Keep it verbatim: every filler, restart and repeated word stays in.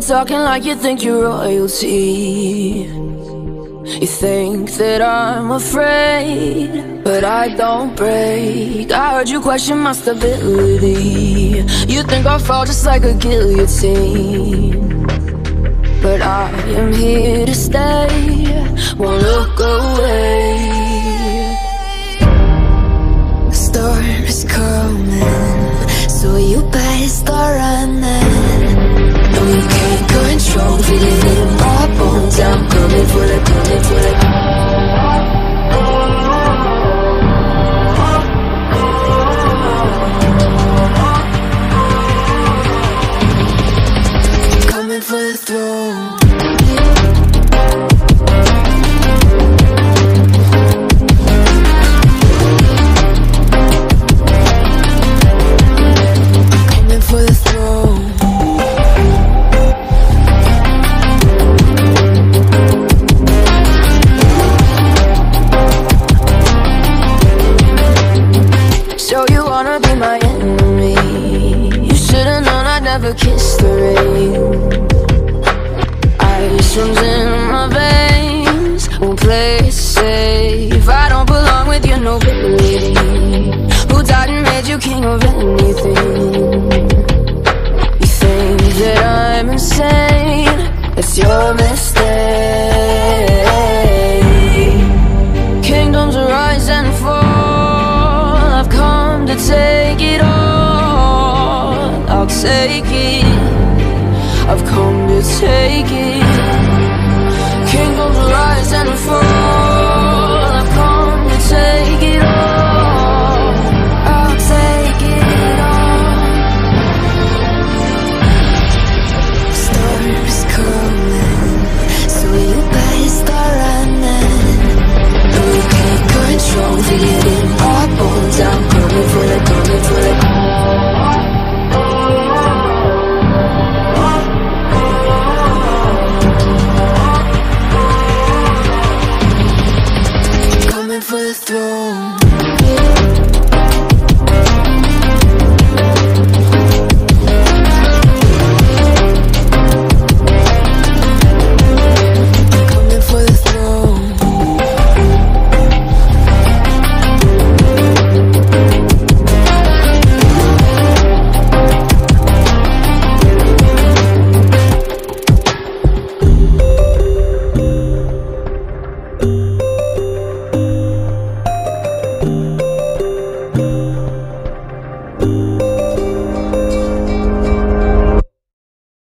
You're talking like you think you're royalty. You think that I'm afraid, but I don't break. I heard you question my stability. You think I'll fall just like a guillotine, but I am here to stay. Won't look away. The storm is coming, so you better start running. No, you can't control it in my bones. I'm coming for the, coming for the. Coming for the throne. Kiss the rain. Ice runs in my veins. Won't play it safe. I don't belong with your nobility. Who died and made you king of anything? You think that I'm insane? That's your mistake. Kingdoms rise and fall. I've come to take it all. I'll take it, I've come to take it. Kingdoms rise and fall, I've come to take it all. I'll take it all. The storm is coming, so you better start running. No, you can't control it in my bones. I'm coming for the, coming for the. For the throne.